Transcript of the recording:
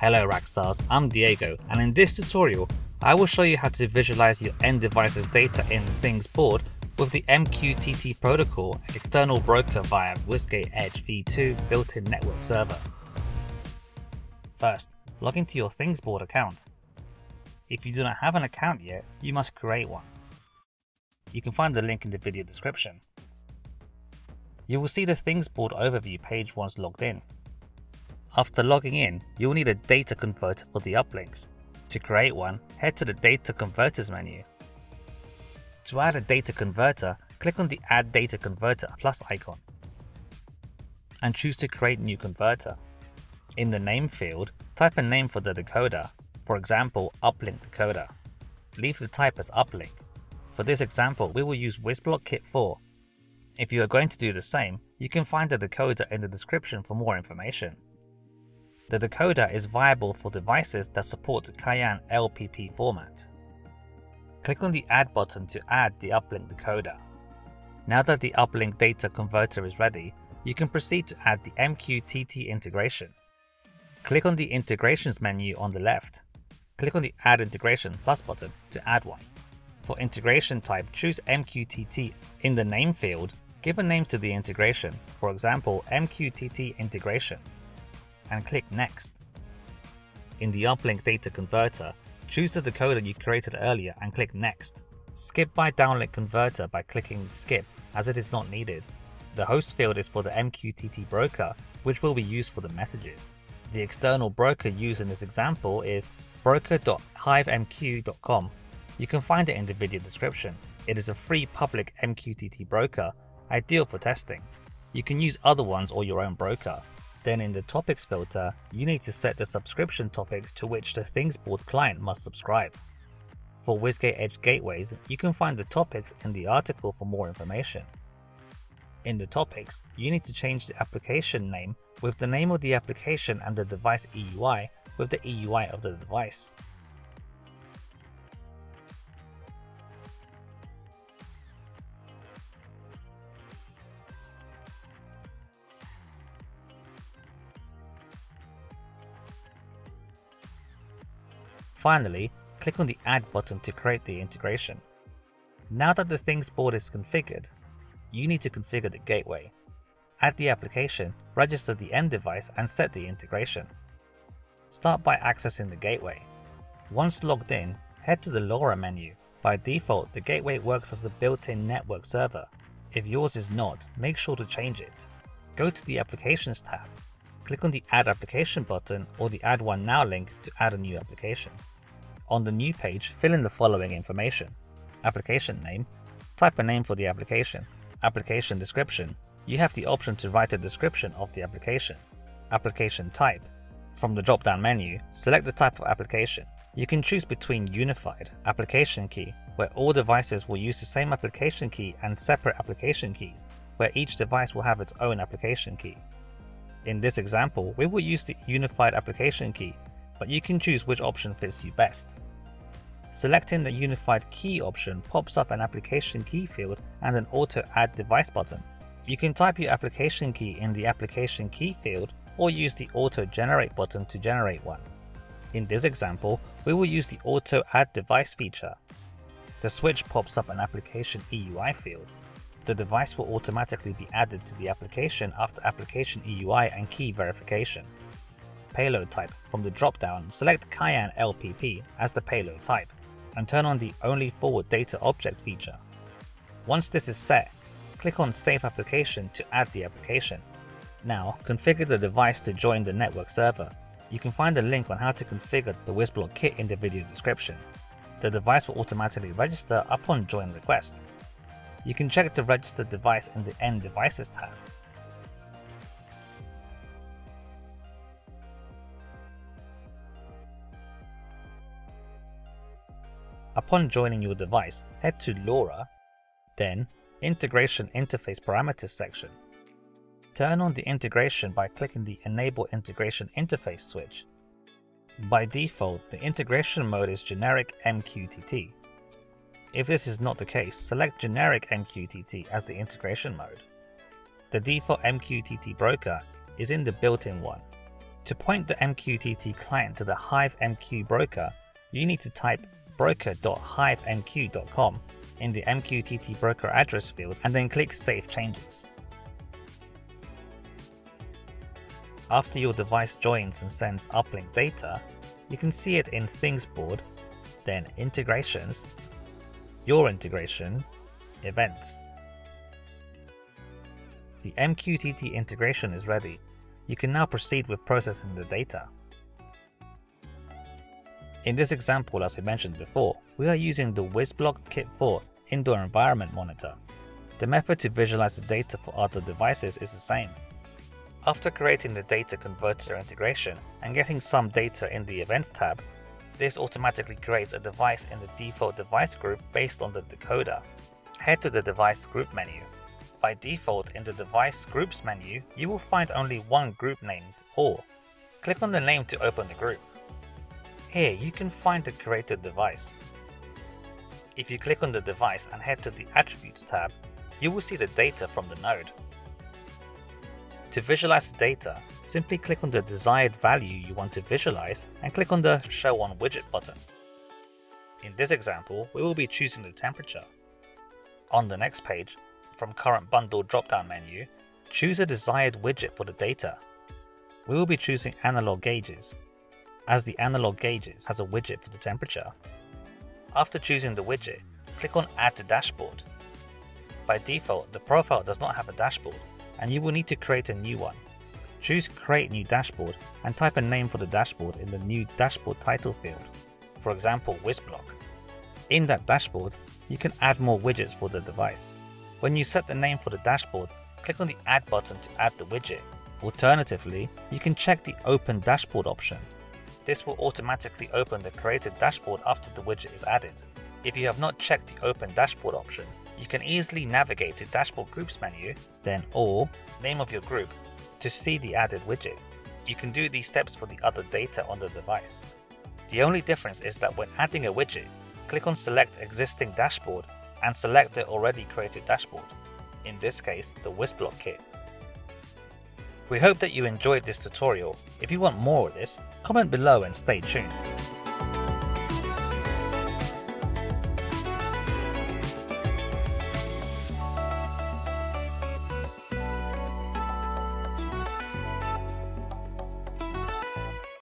Hello Rackstars, I'm Diego, and in this tutorial I will show you how to visualize your end device's data in ThingsBoard with the MQTT protocol external broker via WisGate Edge V2 built-in network server. First, log into your ThingsBoard account. If you do not have an account yet, you must create one. You can find the link in the video description. You will see the ThingsBoard overview page once logged in. After logging in, you will need a data converter for the uplinks. To create one, head to the Data Converters menu. To add a data converter, click on the Add Data Converter plus icon and choose to create new converter. In the name field, type a name for the decoder, for example uplink decoder. Leave the type as uplink. For this example, we will use Wisblock Kit 4. If you are going to do the same, you can find the decoder in the description for more information. The decoder is viable for devices that support the Cayenne LPP format. Click on the Add button to add the uplink decoder. Now that the uplink data converter is ready, you can proceed to add the MQTT integration. Click on the Integrations menu on the left. Click on the Add Integration Plus button to add one. For integration type, choose MQTT. In the name field, give a name to the integration, for example MQTT integration, and click Next. In the uplink data converter, choose the decoder you created earlier and click Next. Skip by downlink converter by clicking Skip, as it is not needed. The host field is for the MQTT broker, which will be used for the messages. The external broker used in this example is broker.hivemq.com. You can find it in the video description. It is a free public MQTT broker, ideal for testing. You can use other ones or your own broker. Then in the topics filter, you need to set the subscription topics to which the ThingsBoard client must subscribe. For WisGate Edge gateways, you can find the topics in the article for more information. In the topics, you need to change the application name with the name of the application and the device EUI with the EUI of the device. Finally, click on the Add button to create the integration. Now that the ThingsBoard is configured, you need to configure the gateway. Add the application, register the end device, and set the integration. Start by accessing the gateway. Once logged in, head to the LoRa menu. By default, the gateway works as a built-in network server. If yours is not, make sure to change it. Go to the Applications tab. Click on the Add Application button or the Add One Now link to add a new application. On the New page, fill in the following information. Application name. Type a name for the application. Application description. You have the option to write a description of the application. Application type. From the drop-down menu, select the type of application. You can choose between Unified Application Key, where all devices will use the same application key, and Separate Application Keys, where each device will have its own application key. In this example, we will use the Unified Application Key, but you can choose which option fits you best. Selecting the Unified Key option pops up an Application Key field and an Auto Add Device button. You can type your application key in the Application Key field or use the Auto Generate button to generate one. In this example, we will use the Auto Add Device feature. The switch pops up an Application EUI field. The device will automatically be added to the application after application EUI and key verification. Payload type. From the drop-down, select Cayenne LPP as the payload type and turn on the Only Forward Data Object feature. Once this is set, click on Save Application to add the application. Now, configure the device to join the network server. You can find a link on how to configure the Wisblock Kit in the video description. The device will automatically register upon join request. You can check the registered device in the End Devices tab. Upon joining your device, head to LoRa, then Integration Interface Parameters section. Turn on the integration by clicking the Enable Integration Interface switch. By default, the integration mode is generic MQTT. If this is not the case, select generic MQTT as the integration mode. The default MQTT broker is in the built-in one. To point the MQTT client to the HiveMQ broker, you need to type broker.hivemq.com in the MQTT broker address field and then click Save Changes. After your device joins and sends uplink data, you can see it in ThingsBoard, then Integrations, Your Integration, Events. The MQTT integration is ready. You can now proceed with processing the data. In this example, as we mentioned before, we are using the Wisblock Kit 4 Indoor Environment Monitor. The method to visualize the data for other devices is the same. After creating the data converter integration and getting some data in the Event tab, this automatically creates a device in the default device group based on the decoder. Head to the device group menu. By default, in the device groups menu, you will find only one group named All. Click on the name to open the group. Here you can find the created device. If you click on the device and head to the Attributes tab, you will see the data from the node. To visualize the data, simply click on the desired value you want to visualize and click on the Show on Widget button. In this example, we will be choosing the temperature. On the next page, from Current Bundle drop-down menu, choose a desired widget for the data. We will be choosing Analog Gauges, as the Analog Gauges has a widget for the temperature. After choosing the widget, click on Add to Dashboard. By default, the profile does not have a dashboard, and you will need to create a new one. Choose Create New Dashboard and type a name for the dashboard in the New Dashboard title field, for example Wisblock. In that dashboard, you can add more widgets for the device. When you set the name for the dashboard, click on the Add button to add the widget. Alternatively, you can check the Open Dashboard option. This will automatically open the created dashboard after the widget is added. If you have not checked the Open Dashboard option, you can easily navigate to Dashboard Groups menu, then All, name of your group, to see the added widget. You can do these steps for the other data on the device. The only difference is that when adding a widget, click on Select Existing Dashboard and select the already created dashboard, in this case the Wisblock Kit. We hope that you enjoyed this tutorial. If you want more of this, comment below and stay tuned.